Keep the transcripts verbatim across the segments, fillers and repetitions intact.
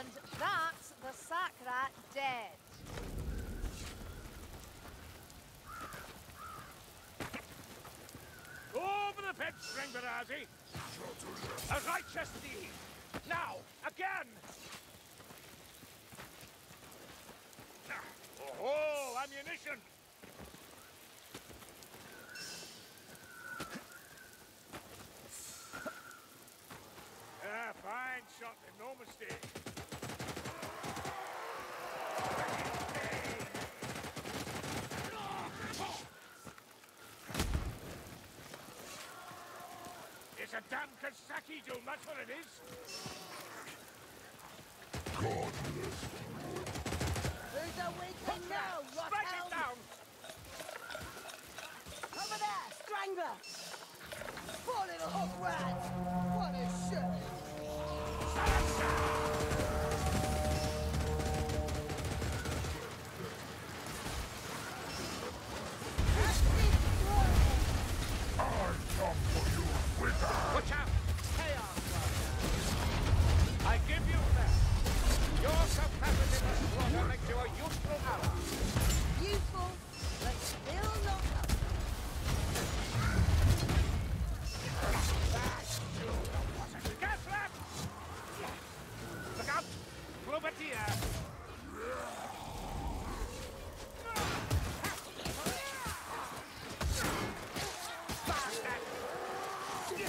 And that's the sack rat dead. Over the pitch, Strangberati! A righteous deed! Now, again! Oh, ammunition! Ah, fine shot, no mistake. It's a damn Kazaki doom, that's what it is! God bless you. There's a weakling now, what Strike it down! Over there, Strangler! Poor little hook rat! What a shit! I come for you! Watch out! Chaos! I give you that! Your capacity in this water makes you a useful ally. Useful, but still not up. Gas left! Look out! Globetia!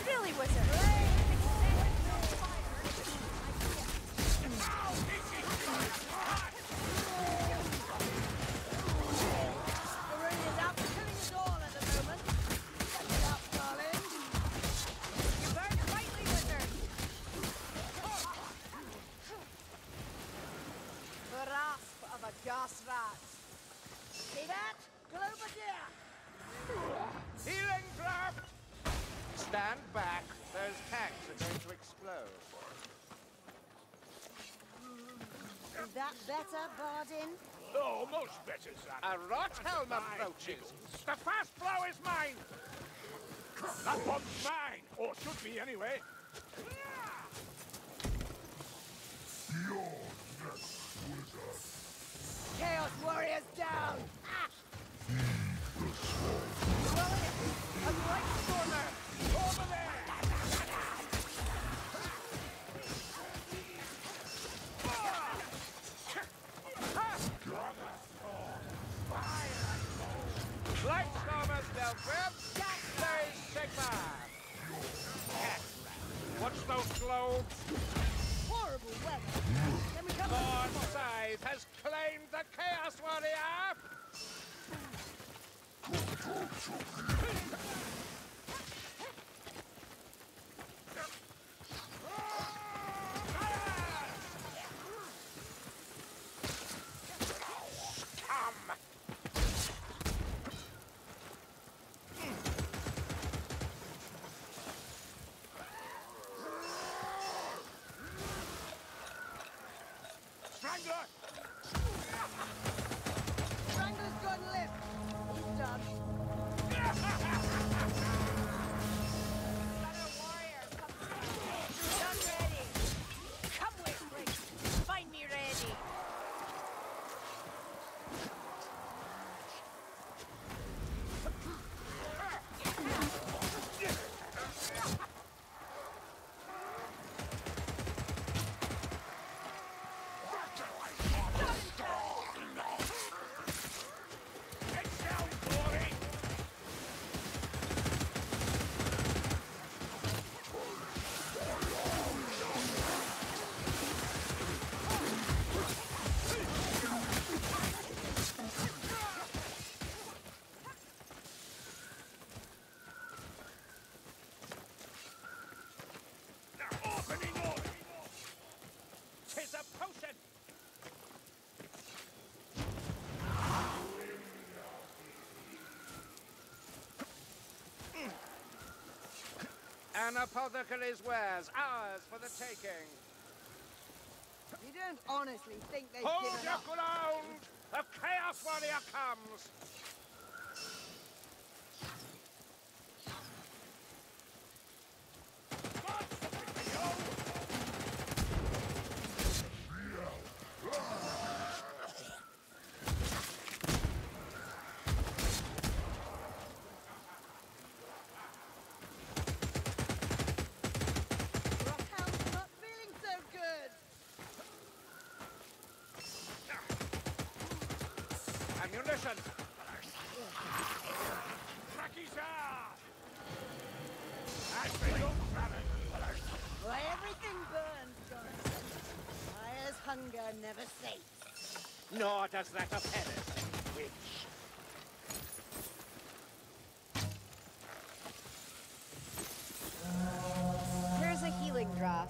Billy was a better, Bardin? No, much better, sir. A rot helm approaches. The fast blow is mine! That one's mine! Or should be, anyway. Your next wizard. Chaos warriors down! Ah. Warriors! A great corner! Over there! Lightstormers, they'll grab. There is Sigma. Watch those globes. Horrible weather. Lord Scythe has claimed the Chaos Warrior. An apothecary's wares, ours for the taking. You don't honestly think they've Hold given up. Hold your ground! The Chaos Warrior comes! hunger never sates. Nor does that of Paris, which... Here's a healing draught.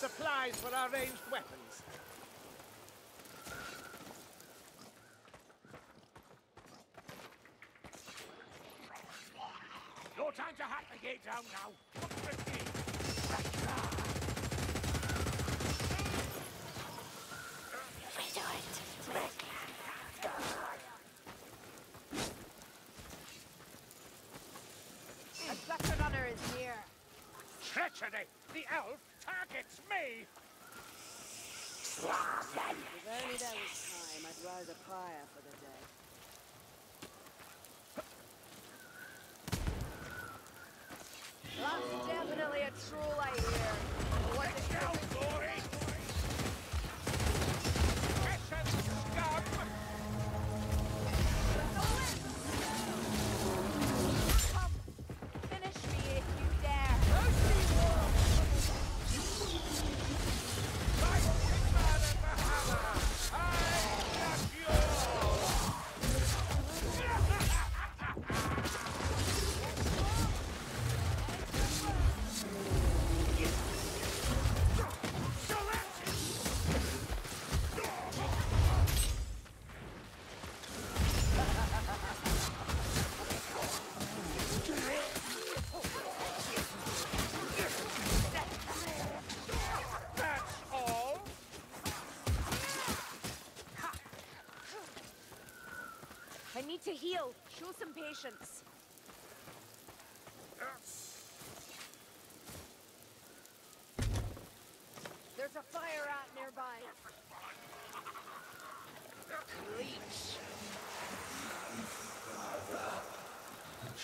Supplies for our ranged weapons. No time to hack the gate down now. Look at me. We do it. A better runner is near. Treachery! The elf targets me! If only there was time, I'd rise a pyre for the day. That's definitely a troll I hear. What the hell, glory? Precious scum! Come, finish me if you dare. To heal, show some patience. There's a fire out nearby. Leech.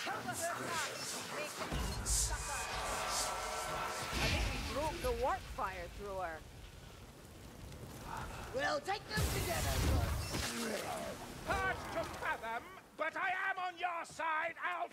Cover her back. Make me suffer. I think we broke the warp fire through her. We'll take them together. Hard to fathom, but I am on your side, Alf!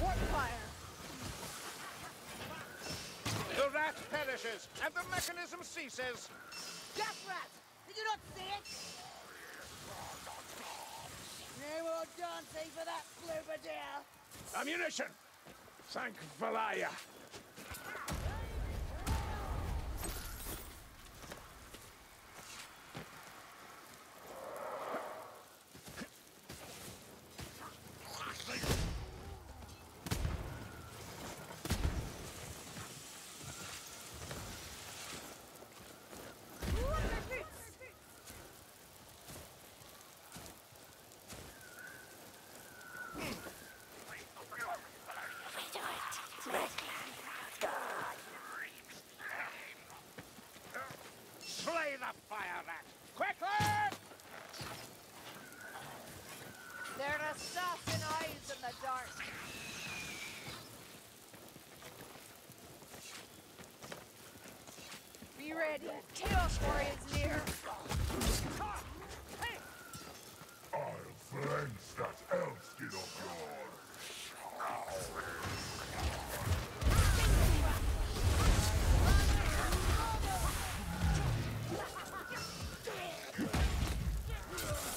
Warp fire! The rat perishes, and the mechanism ceases! Death rat! Did you not see it? No more dancing for that Flubadil! Ammunition! Thank Valaya! Chaos warriors near. I'll flinch that elf skin off yours.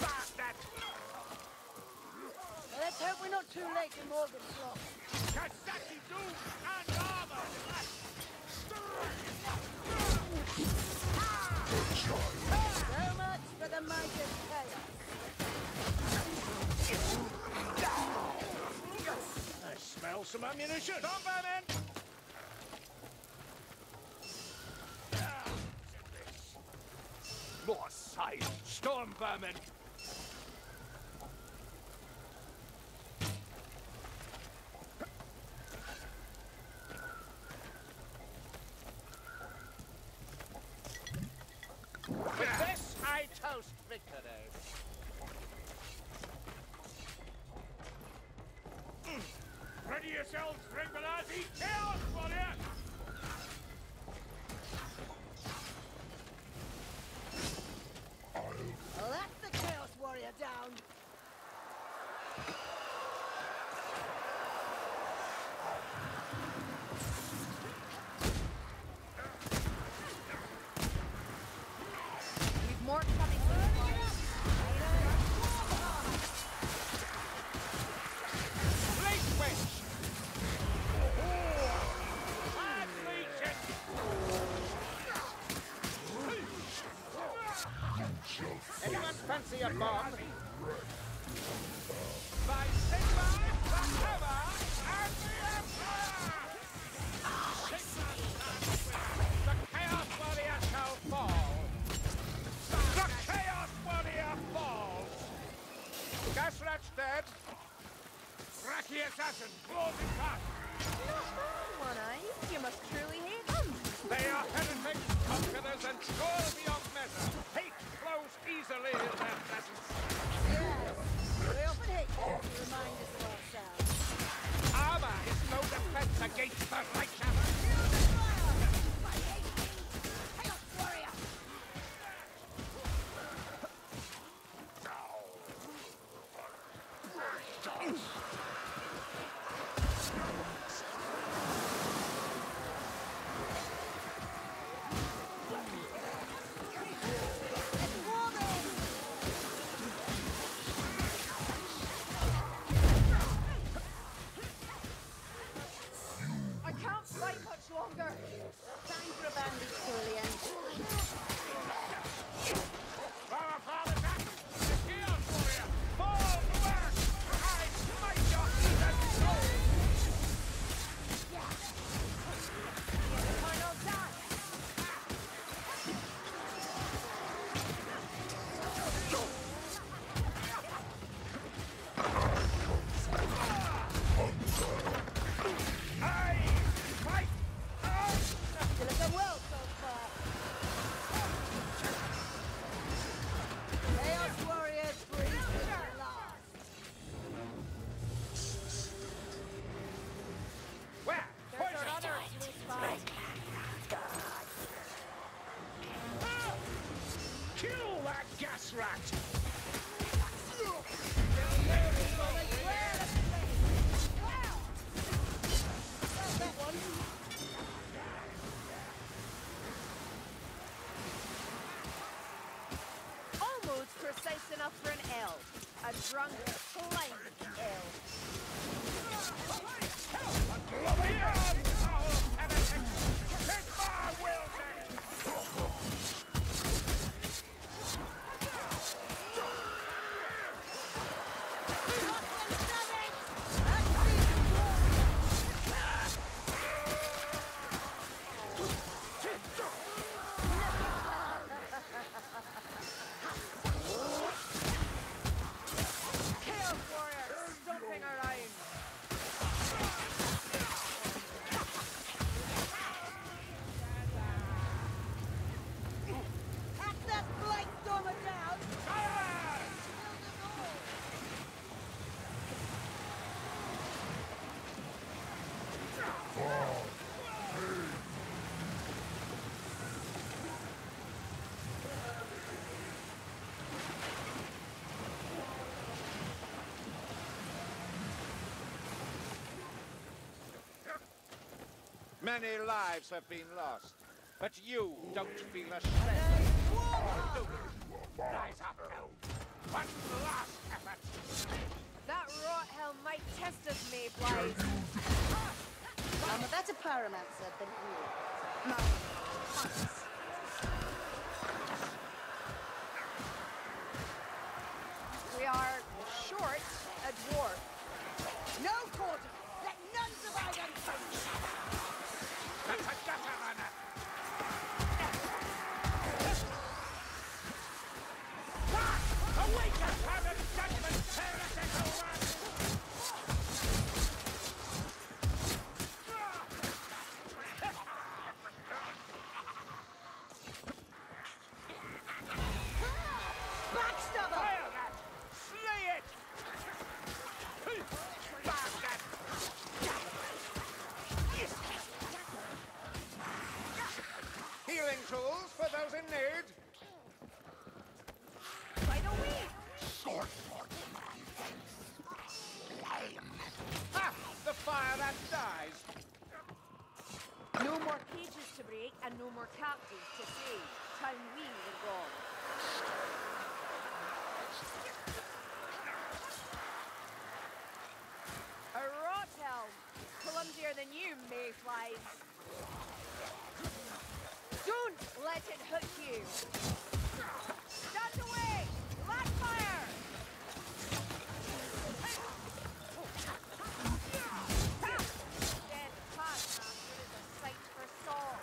Bastard! Well, let's hope we're not too late in Morgan's Lock. Katsaki Doom and armor! So much for the might of chaos. I smell some ammunition. Combat in! More sight. Storm vermin. Your mom. By Sigma, Batava, and the Emperor! Sigma, the Chaos Warrior shall fall. The Chaos Warrior falls! Gasrat's dead. Cracky assassin, close in path. Not bad, One-Eyes. You must truly hate them. They are heretics, conquerors, and score beyond measure. Hate flows easily in their presence. Yes, we often hate them to remind us of ourselves. Armor is no defense against the righteous. Feel the fire! I hate you! Chaos warrior! It's warming! drunk flank . Many lives have been lost, but you don't feel ashamed. Rise up, Hell. One last effort. That rot hell might test us, me, Blaze. I'm a better pyromancer than you. No. We are short a dwarf. No quarter. Let none divide us. That's a gutter runner! Ah! Awake us, Harvard Judgment! Tear us into one! Backstabber! Fire that! Slay it! Bastard! Healing tools for those in need. By the way, short for ah, the fire that dies. No more cages to break and no more captives to save. Time we were gone. A rot helm, clumsier than you, Mayflies. Don't let it hook you! Stand away! Light fire! Dead Pyromancer is a sight for Saul.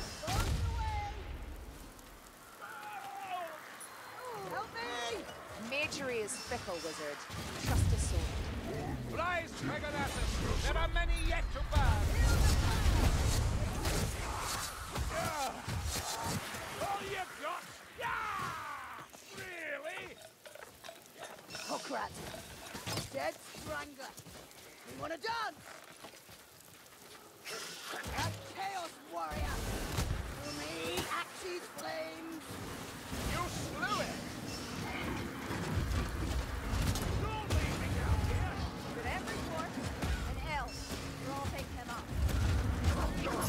Stand away! Help me! Majory is fickle, wizard. Trust a soul. Rise, Pegasus! There are many yet to burn! All you've got? Yeah! Really? Oh, crap. Dead Strangler. We want to dance! A Chaos Warrior! Only Axie's flames! You slew it! Don't leave me down here! With every dwarf, an elf, we're all taking him up. Oh,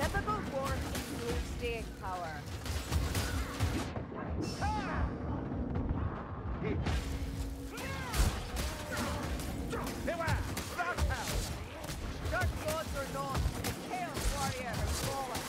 typical dwarf includes staying power. Beware! Dark Hell! Dark gods are not, the Chaos Warrior has fallen.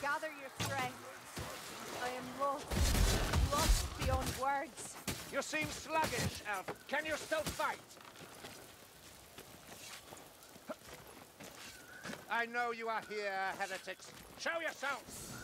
Gather your strength. I am lost, lost beyond words. You seem sluggish, Elf. Can you still fight? I know you are here, heretics. Show yourselves!